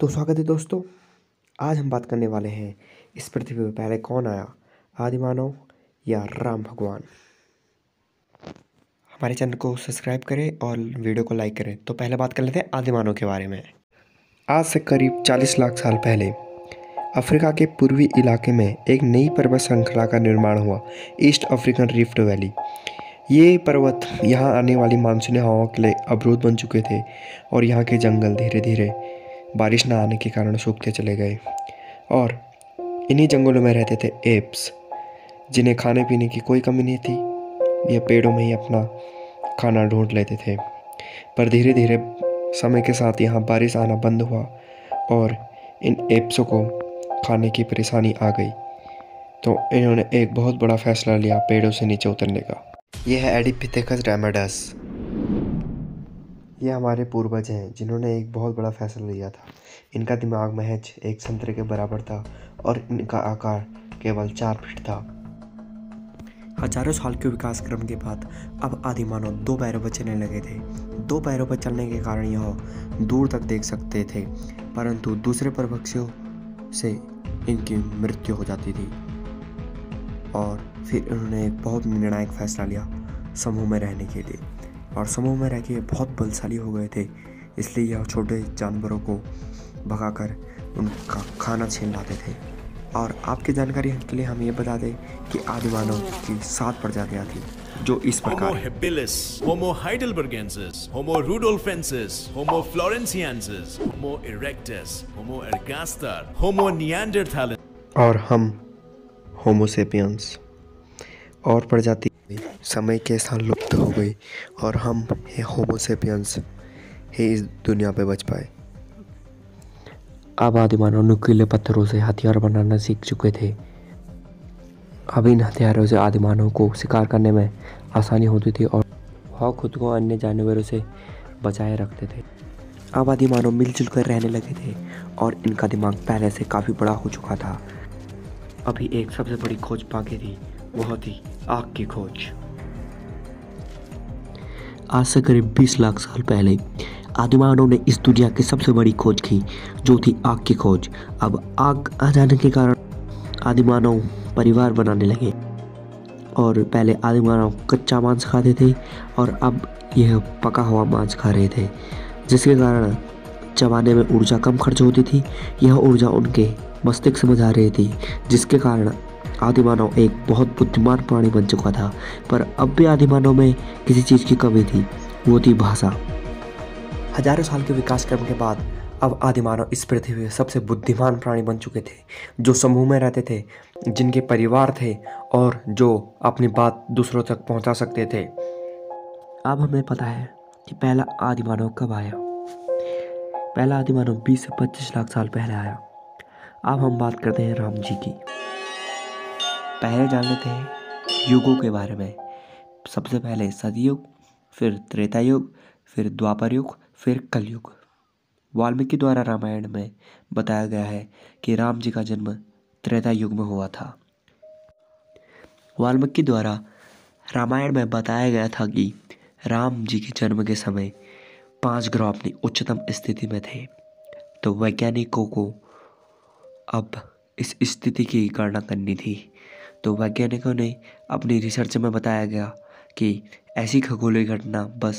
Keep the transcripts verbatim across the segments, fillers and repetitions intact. तो स्वागत है दोस्तों, आज हम बात करने वाले हैं इस पृथ्वी पर पहले कौन आया, आदिमानव या राम भगवान। हमारे चैनल को सब्सक्राइब करें और वीडियो को लाइक करें। तो पहले बात कर लेते हैं आदिमानव के बारे में। आज से करीब चालीस लाख साल पहले अफ्रीका के पूर्वी इलाके में एक नई पर्वत श्रृंखला का निर्माण हुआ, ईस्ट अफ्रीकन रिफ्ट वैली। ये पर्वत यहाँ आने वाली मानसूनी हवाओं के लिए अवरोध बन चुके थे और यहाँ के जंगल धीरे धीरे बारिश न आने के कारण सूखते चले गए और इन्हीं जंगलों में रहते थे एप्स, जिन्हें खाने पीने की कोई कमी नहीं थी। ये पेड़ों में ही अपना खाना ढूंढ लेते थे, पर धीरे धीरे समय के साथ यहाँ बारिश आना बंद हुआ और इन एप्सों को खाने की परेशानी आ गई। तो इन्होंने एक बहुत बड़ा फैसला लिया पेड़ों से नीचे उतरने का। यह है एडिपिथेकस रेमिडस। ये हमारे पूर्वज हैं जिन्होंने एक बहुत बड़ा फैसला लिया था। इनका दिमाग महज एक संतरे के बराबर था और इनका आकार केवल चार फीट था। हजारों साल के विकास क्रम के बाद अब आदिमानव दो पैरों पर चलने लगे थे। दो पैरों पर चलने के कारण यह दूर तक देख सकते थे, परंतु दूसरे परभक्षियों से इनकी मृत्यु हो जाती थी। और फिर इन्होंने एक बहुत निर्णायक फैसला लिया समूह में रहने के लिए, और समूह में रह के बहुत बलशाली हो गए थे, इसलिए यह छोटे जानवरों को भगाकर उनका खाना छीन लाते थे। और आपकी जानकारी के लिए हम ये बता दें कि आदिमानव की सात प्रजातियाँ थी जो इस प्रकार Homo habilis, Homo heidelbergensis, Homo rudolfensis, Homo floresiensis, Homo erectus, Homo ergaster, Homo neanderthalensis और हम होमो सेपियंस। और प्रजाति समय के साथ लुप्त हो गई और हम होमो सेपियंस ही इस दुनिया पे बच पाए। अब आदिमानव नुकीले पत्थरों से हथियार बनाना सीख चुके थे। अब इन हथियारों से आदिमानव को शिकार करने में आसानी होती थी और वह खुद को अन्य जानवरों से बचाए रखते थे। अब आदिमानव मिलजुल कर रहने लगे थे और इनका दिमाग पहले से काफ़ी बड़ा हो चुका था। अभी एक सबसे बड़ी खोज बाकी थी, वह थी आग की खोज। आज से करीब बीस लाख साल पहले आदिमानव ने इस दुनिया की सबसे बड़ी खोज की, जो थी आग की खोज। अब आग आ जाने के कारण आदिमानव परिवार बनाने लगे, और पहले आदिमानव कच्चा मांस खाते थे और अब यह पका हुआ मांस खा रहे थे, जिसके कारण चबाने में ऊर्जा कम खर्च होती थी। यह ऊर्जा उनके मस्तिष्क में जा रही थी, जिसके कारण आदिमानव एक बहुत बुद्धिमान प्राणी बन चुका था। पर अब भी आदिमानव में किसी चीज़ की कमी थी, वो थी भाषा। हजारों साल के विकास क्रम के बाद अब आदिमानव इस पृथ्वी के सबसे बुद्धिमान प्राणी बन चुके थे, जो समूह में रहते थे, जिनके परिवार थे और जो अपनी बात दूसरों तक पहुंचा सकते थे। अब हमें पता है कि पहला आदिमानव कब आया। पहला आदिमानव बीस से पच्चीस लाख साल पहले आया। अब हम बात करते हैं राम जी की। पहले जान लेते हैं युगों के बारे में। सबसे पहले सतयुग, फिर त्रेता युग, फिर द्वापर युग, फिर कलयुग। वाल्मीकि द्वारा रामायण में बताया गया है कि राम जी का जन्म त्रेता युग में हुआ था। वाल्मीकि द्वारा रामायण में बताया गया था कि राम जी के जन्म के समय पांच ग्रह अपनी उच्चतम स्थिति में थे। तो वैज्ञानिकों को अब इस स्थिति की गणना करनी थी। तो वैज्ञानिकों ने अपनी रिसर्च में बताया गया कि ऐसी खगोलीय घटना बस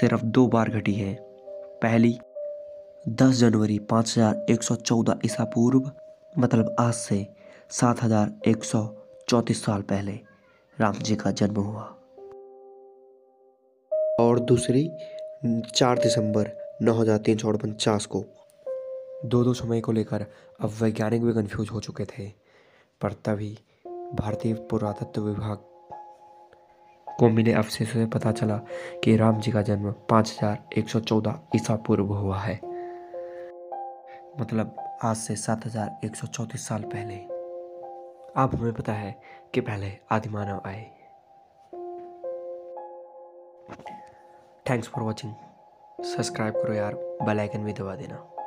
सिर्फ दो बार घटी है। पहली दस जनवरी पाँच हज़ार एक सौ चौदह ईसा पूर्व, मतलब आज से सात हज़ार एक सौ चौंतीस साल पहले राम जी का जन्म हुआ, और दूसरी चार दिसंबर नौ हज़ार तीन सौ अड़पचास को। दो दो समय को लेकर अब वैज्ञानिक भी कन्फ्यूज हो चुके थे, पर तभी भारतीय पुरातत्व विभाग को मिले अवशेषों से पता चला कि राम जी का जन्म पाँच हजार एक सौ चौदह ईसा पूर्व हुआ है, मतलब आज से सात हजार एक सौ चौंतीस साल पहले। अब हमें पता है कि पहले आदिमानव आए। Thanks for watching. सब्सक्राइब करो यार, बेल आइकन भी दबा देना।